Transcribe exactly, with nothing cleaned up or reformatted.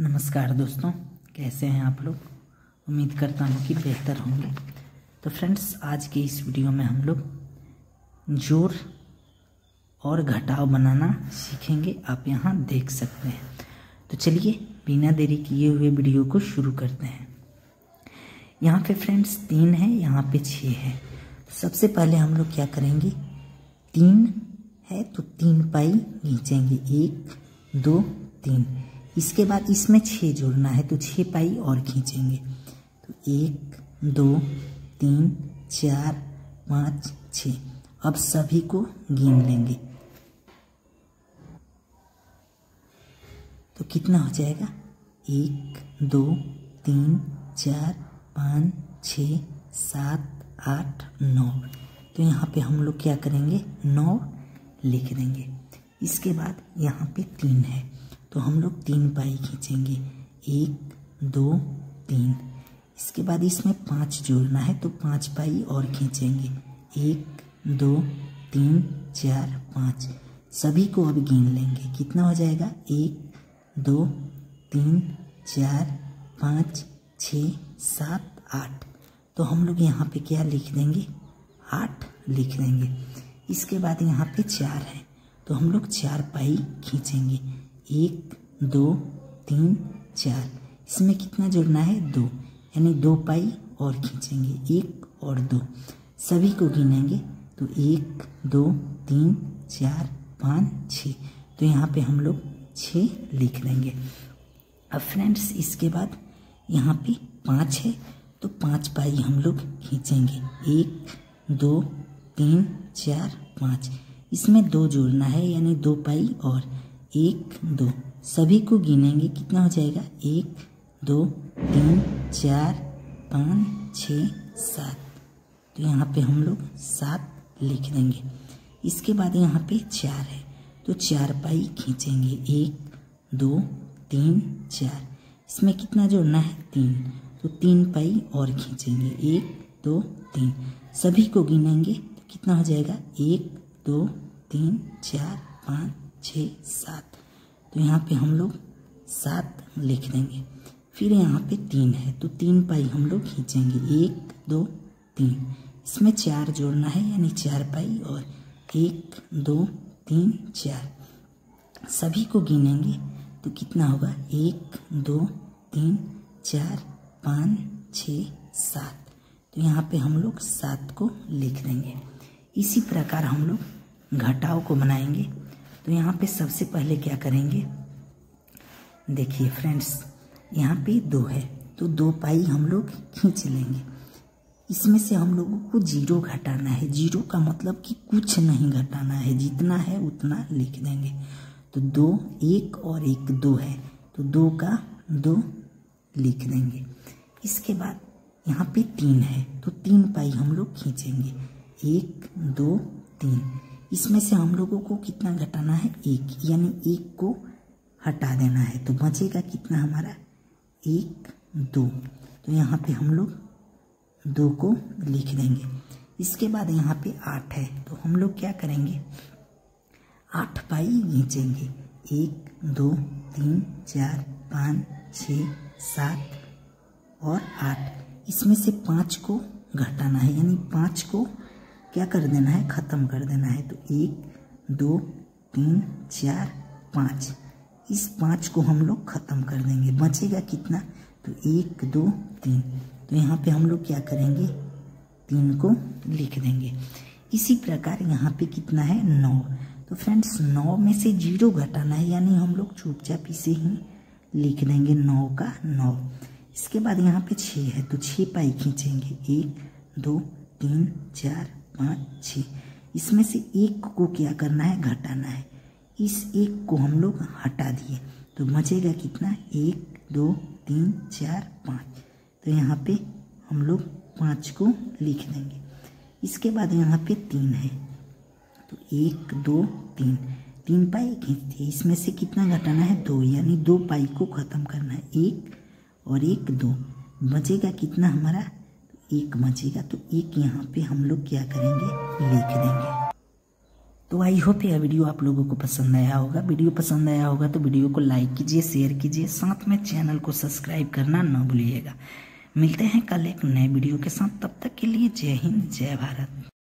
नमस्कार दोस्तों, कैसे हैं आप लोग। उम्मीद करता हूँ कि बेहतर होंगे। तो फ्रेंड्स, आज के इस वीडियो में हम लोग जोड़ और घटाव बनाना सीखेंगे। आप यहाँ देख सकते हैं। तो चलिए बिना देरी किए हुए वीडियो को शुरू करते हैं। यहाँ पे फ्रेंड्स तीन है, यहाँ पे छः है। सबसे पहले हम लोग क्या करेंगे, तीन है तो तीन पाई खींचेंगे, एक दो तीन। इसके बाद इसमें छः जोड़ना है तो छः पाई और खींचेंगे, तो एक दो तीन चार पाँच छः। अब सभी को गिन लेंगे तो कितना हो जाएगा, एक दो तीन चार पाँच छः सात आठ नौ। तो यहाँ पे हम लोग क्या करेंगे, नौ लिख देंगे। इसके बाद यहाँ पे तीन है तो हम लोग तीन पाई खींचेंगे, एक दो तीन। इसके बाद इसमें पाँच जोड़ना है तो पाँच पाई और खींचेंगे, एक दो तीन चार पाँच। सभी को अब गिन लेंगे, कितना हो जाएगा, एक दो तीन चार पाँच छः सात आठ। तो हम लोग यहाँ पे क्या लिख देंगे, आठ लिख देंगे। इसके बाद यहाँ पे चार है तो हम लोग चार पाई खींचेंगे, एक दो तीन चार। इसमें कितना जोड़ना है, दो, यानी दो पाई और खींचेंगे, एक और दो। सभी को गिनेंगे तो एक दो तीन चार पाँच छः। तो यहाँ पे हम लोग छः लिख देंगे। अब फ्रेंड्स इसके बाद यहाँ पे पाँच है तो पाँच पाई हम लोग खींचेंगे, एक दो तीन चार पाँच। इसमें दो जोड़ना है यानी दो पाई और, एक दो। सभी को गिनेंगे, कितना हो जाएगा, एक दो तीन चार पाँच छः सात। तो यहाँ पे हम लोग सात लिख देंगे। इसके बाद यहाँ पे चार है तो चार पाई खींचेंगे, एक दो तीन चार। इसमें कितना जोड़ना है, तीन, तो तीन पाई और खींचेंगे, एक दो तीन। सभी को गिनेंगे तो कितना हो जाएगा, एक दो तीन चार पाँच छः सात। तो यहाँ पे हम लोग सात लिख देंगे। फिर यहाँ पे तीन है तो तीन पाई हम लोग खींचेंगे, एक दो तीन। इसमें चार जोड़ना है यानी चार पाई और, एक दो तीन चार। सभी को गिनेंगे तो कितना होगा, एक दो तीन चार पाँच छः सात। तो यहाँ पे हम लोग सात को लिख देंगे। इसी प्रकार हम लोग घटाव को बनाएंगे। तो यहाँ पे सबसे पहले क्या करेंगे, देखिए फ्रेंड्स यहाँ पे दो है तो दो पाई हम लोग खींच लेंगे। इसमें से हम लोगों को जीरो घटाना है। जीरो का मतलब कि कुछ नहीं घटाना है, जितना है उतना लिख देंगे। तो दो, एक और एक दो है तो दो का दो लिख देंगे। इसके बाद यहाँ पे तीन है तो तीन पाई हम लोग खींचेंगे, एक दो तीन। इसमें से हम लोगों को कितना घटाना है, एक, यानी एक को हटा देना है। तो बचेगा कितना हमारा, एक दो। तो यहाँ पे हम लोग दो को लिख देंगे। इसके बाद यहाँ पे आठ है तो हम लोग क्या करेंगे, आठ पाई खींचेंगे, एक दो तीन चार पाँच छः सात और आठ। इसमें से पाँच को घटाना है यानी पाँच को क्या कर देना है, ख़त्म कर देना है। तो एक दो तीन चार पाँच, इस पाँच को हम लोग ख़त्म कर देंगे। बचेगा कितना, तो एक दो तीन। तो यहाँ पे हम लोग क्या करेंगे, तीन को लिख देंगे। इसी प्रकार यहाँ पे कितना है, नौ। तो फ्रेंड्स नौ में से जीरो घटाना है यानी हम लोग चुपचाप इसे ही लिख देंगे, नौ का नौ। इसके बाद यहाँ पे छः है तो छः पाई खींचेंगे, एक दो तीन चार पाँच छः। इसमें से एक को क्या करना है, घटाना है। इस एक को हम लोग हटा दिए तो बचेगा कितना, एक दो तीन चार पाँच। तो यहाँ पे हम लोग पाँच को लिख देंगे। इसके बाद यहाँ पे तीन है तो एक दो तीन, तीन पाई खींचते। इसमें से कितना घटाना है, दो, यानी दो पाई को ख़त्म करना है, एक और एक दो। बचेगा कितना हमारा, एक बचेगा। तो एक यहाँ पे हम लोग क्या करेंगे, लिख देंगे। तो आई होप यह वीडियो आप लोगों को पसंद आया होगा। वीडियो पसंद आया होगा तो वीडियो को लाइक कीजिए, शेयर कीजिए, साथ में चैनल को सब्सक्राइब करना ना भूलिएगा। मिलते हैं कल एक नए वीडियो के साथ, तब तक के लिए जय हिंद, जय भारत।